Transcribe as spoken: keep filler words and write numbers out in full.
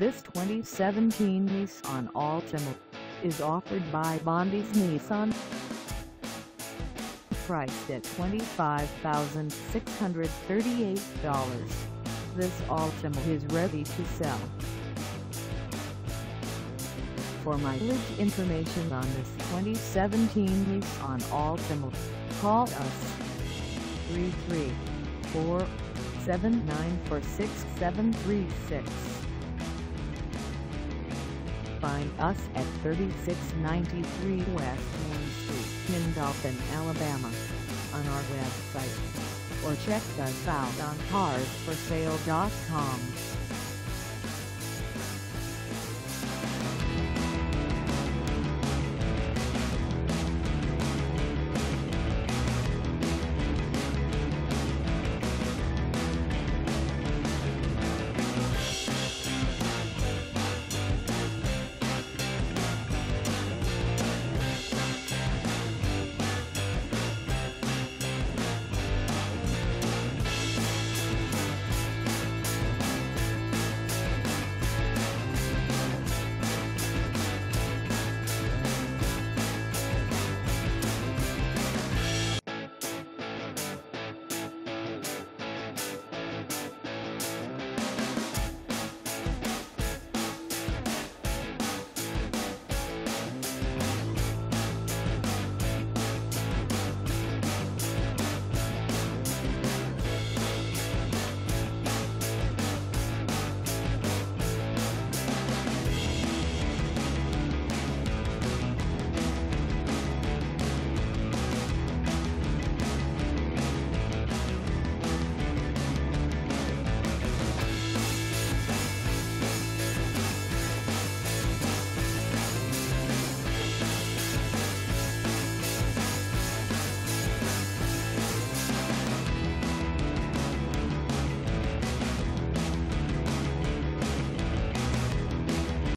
This twenty seventeen Nissan Altima is offered by Bondy's Nissan. Priced at twenty-five thousand six hundred thirty-eight dollars, this Altima is ready to sell. For mileage information on this twenty seventeen Nissan Altima, call us three three four, seven nine four, six seven three six. Find us at thirty-six ninety-three West Main Street in Dothan, Alabama, on our website, or check us out on cars for sale dot com.